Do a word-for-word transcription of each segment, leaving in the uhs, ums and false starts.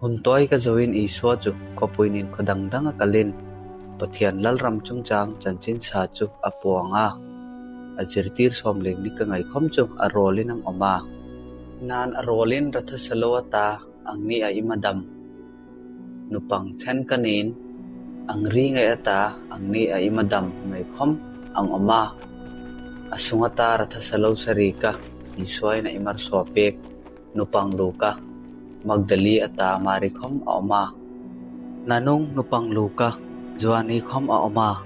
Hôm tối các giáo viên Isua chụp copy nên có đằng đằng kalin, pathian lal ram chung chang chan chen sa chụp apuanga. Azirtir som leng ni ka ngai khom chung arolin ang oma. Nan arolin rathasaloata ang ni ai madam. Nupang chen kanin ang ri ngai ata ang ni ai madam ngai khom ang oma. Asungata rathasalo sarika Isua na imar swapek nupang luka. Magdali at amari khom aoma. Nanong nupang luka, Joani khom aoma.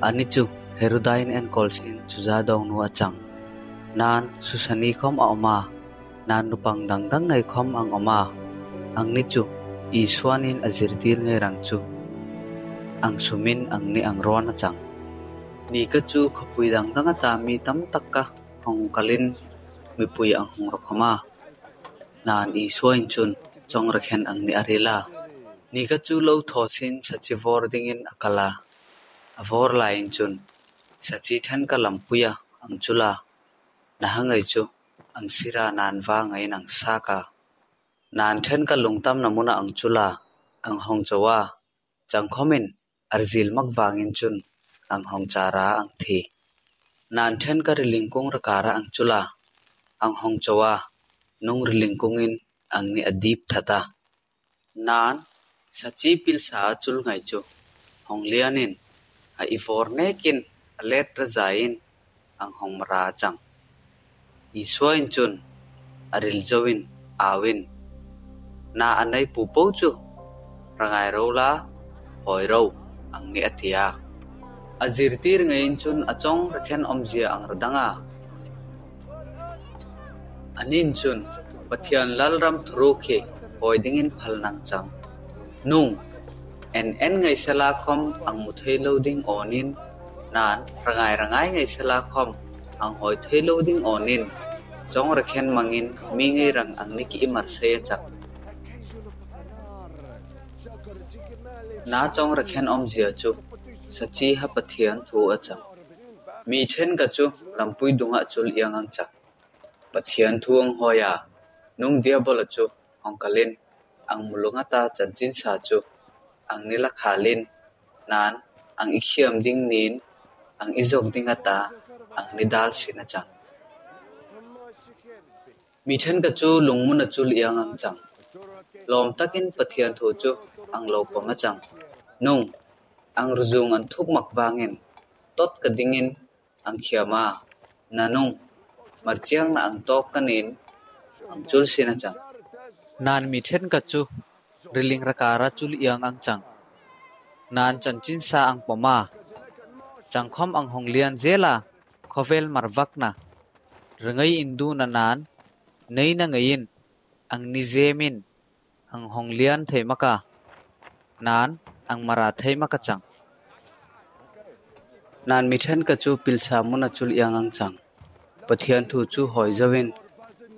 Anichu, Herudine and Colson chuzadong nuachang. Nan susani khom aoma. Nan nupang dangdang ngay khom ang oma. Ang nichu, Iswanin azirtir ngay rangchu. Ang sumin ang ni ang roan achang. Nikachu kapui dangdang atami tam takka hong kalin mipui ang hong rakama. Nan Isua inchun chong rakhen ang ni arila. Nikachu lo thosin sachi vor dingin akala. Avor la inchun sachi than ka lampuya ang chula. Nahangai chu ang sira nan va ngai nang saka. Nan than ka lungtam namuna ang chula. Ang hongchawa changkhomin arzil makbangin chun ang hongchara ang thi. Nan than ka rilingkung rakara ang chula. Ang hongchawa nung rilingkungin ang ni adip thata. Nan sachi pilsa chul ngai chu hong lianin a ivornekin alet razain ang hong ra chang. Isua inchun aril jawin awin na anai pupo chu rangai rola hoi ro ang ni athia. Azirtir ngai inchun achong rakhen omjia ang radanga. Anin chun pathian lalram thru khe hoidingin phalnang chang nung en en ngai sala khom ang muthei loading onin nan rangai rangai ngai sala khom ang hoi thei loading onin chong rakhen mangin mi ngai rang ang niki imar se chak na chong rakhen om jia chu sachi ha pathian thu achang mi then ka chu lampui dunga chul yangang chak. Pathian thuang hoya nung diabol chu hong kalin ang mulungata chanchin sa chu ang nila khalin nan ang ikhiam ding nin ang izog dingata ang nidal sina chang mithen ka chu lungmun achul yang ang chang lom takin pathian tho chu ang lopama chang nung ang rujung an thuk makbangin tot ka dingin ang khiama nanung marchiang na ang tok kanin ang chul sina chang nan mithen ka chu riling rakara chul yang ang chang nan chanchin sa ang pama changkhom ang honglian zela khovel marwakna rangai indu na nan nei na ngain ang nijemin ang honglian theimaka nan ang mara theimaka chang nan mithen ka chu pilsa mona chul yang ang chang. Pathian thu chu hoi zawin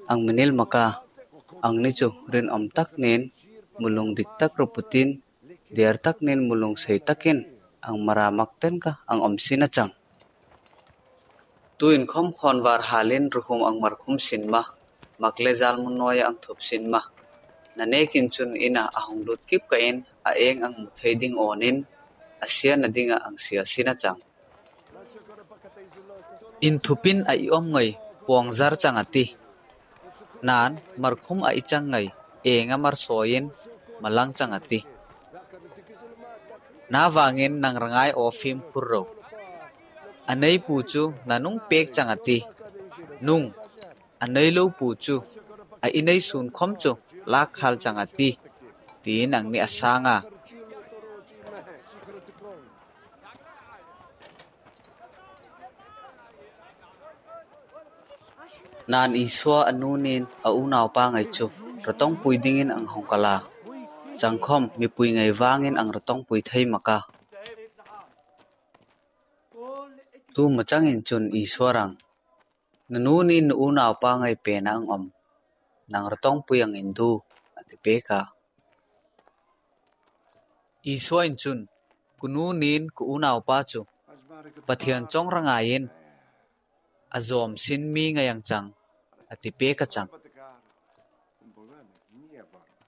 ang menil maka ang nichu rin om tak nen mulung dik tak roputin der tak nen mulung sei takin ang maramak ten ka ang om sina chang tuin khom khon war halin rukhum ang markhum sinma makle zal mun noya ang thup sinma nane kin chun ina ahong lut kip kain a eng ang muthei ding onin asia nadinga ang sia sina chang in thupin ai om ngai puang zar changati nan markhum ai chang ngai enga mar soin malang changati na wangin nang rangai ofim purro anei puchu nanung pek changati nung anei lo puchu ai inei sun khom chu lak hal changati tin ang ni asanga nan Isua anunin aunaw pa ngai chu ratong puidingin ang hongkala changkhom mi pui ngai wangin ang ratong pui thei maka tu machangin chun Isuarang nanunin unaw pa ngai pena ang om nang ratong pui ang indu atipeka Isua inchun kununin ku unaw pa chu pathian chong rangain azom sin mi ngayang chang ati peka chang